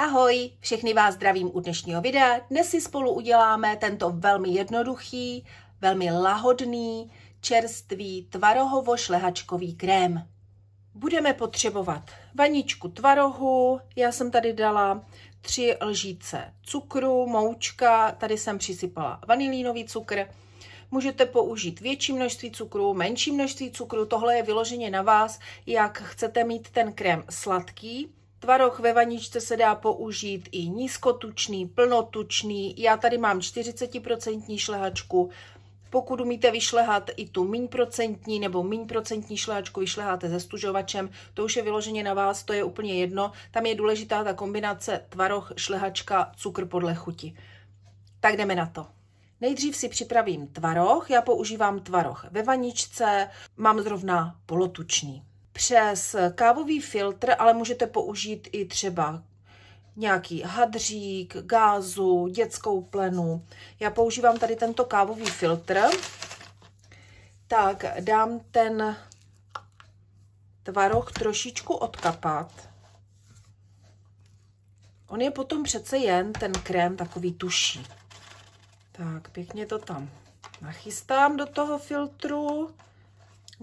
Ahoj, všechny vás zdravím u dnešního videa. Dnes si spolu uděláme tento velmi jednoduchý, velmi lahodný, čerstvý tvarohovo-šlehačkový krém. Budeme potřebovat vaničku tvarohu, já jsem tady dala 3 lžíce cukru, moučka, tady jsem přisypala vanilínový cukr. Můžete použít větší množství cukru, menší množství cukru, tohle je vyloženě na vás, jak chcete mít ten krém sladký. Tvaroh ve vaničce se dá použít i nízkotučný, plnotučný. Já tady mám 40% šlehačku. Pokud umíte vyšlehat i tu míň procentní nebo míň procentní šlehačku, vyšleháte se stužovačem, to už je vyloženě na vás, to je úplně jedno. Tam je důležitá ta kombinace tvaroh, šlehačka, cukr podle chuti. Tak jdeme na to. Nejdřív si připravím tvaroh. Já používám tvaroh ve vaničce, mám zrovna polotučný. Přes kávový filtr, ale můžete použít i třeba nějaký hadřík, gázu, dětskou plenu. Já používám tady tento kávový filtr. Tak dám ten tvaroh trošičku odkapat. On je potom přece jen ten krém takový tuší. Tak pěkně to tam nachystám do toho filtru.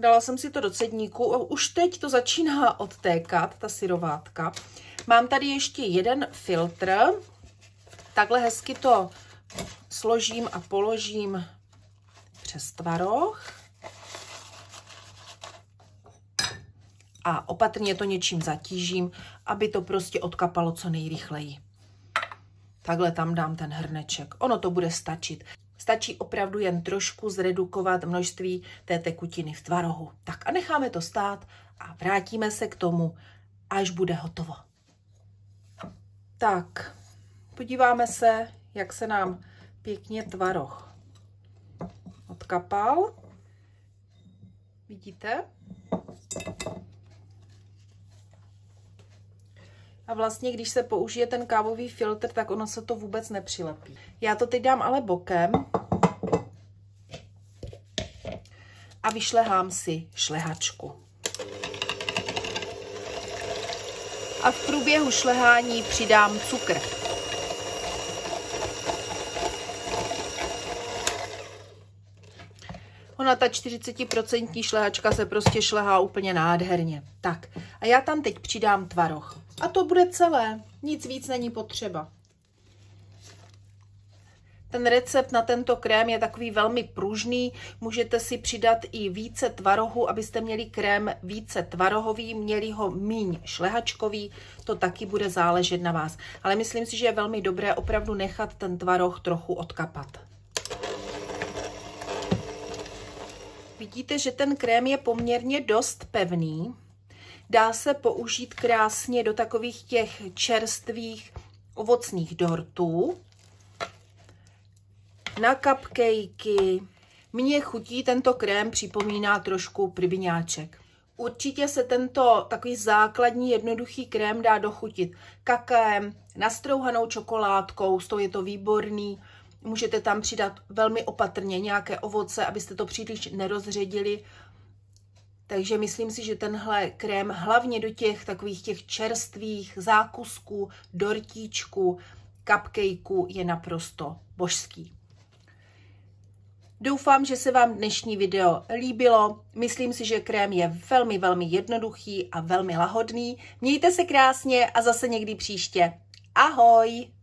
Dala jsem si to do cedníku, už teď to začíná odtékat, ta syrovátka. Mám tady ještě jeden filtr, takhle hezky to složím a položím přes tvaroh. A opatrně to něčím zatížím, aby to prostě odkapalo co nejrychleji. Takhle tam dám ten hrneček, ono to bude stačit. Stačí opravdu jen trošku zredukovat množství té tekutiny v tvarohu. Tak a necháme to stát a vrátíme se k tomu, až bude hotovo. Tak, podíváme se, jak se nám pěkně tvaroh odkapal. Vidíte? A vlastně, když se použije ten kávový filtr, tak ono se to vůbec nepřilepí. Já to teď dám ale bokem a vyšlehám si šlehačku. A v průběhu šlehání přidám cukr. Ona ta 40% šlehačka se prostě šlehá úplně nádherně. Tak a já tam teď přidám tvaroh. A to bude celé, nic víc není potřeba. Ten recept na tento krém je takový velmi pružný, můžete si přidat i více tvarohu, abyste měli krém více tvarohový, měli ho míň šlehačkový, to taky bude záležet na vás. Ale myslím si, že je velmi dobré opravdu nechat ten tvaroh trochu odkapat. Vidíte, že ten krém je poměrně dost pevný. Dá se použít krásně do takových těch čerstvých ovocných dortů, na cupcakey. Mně chutí tento krém, připomíná trošku prybiňáček. Určitě se tento takový základní jednoduchý krém dá dochutit kakem, nastrouhanou čokoládkou, s tou je to výborný. Můžete tam přidat velmi opatrně nějaké ovoce, abyste to příliš nerozředili. Takže myslím si, že tenhle krém hlavně do těch takových těch čerstvých zákusků, dortíčků, cupcakeů je naprosto božský. Doufám, že se vám dnešní video líbilo. Myslím si, že krém je velmi, velmi jednoduchý a velmi lahodný. Mějte se krásně a zase někdy příště. Ahoj!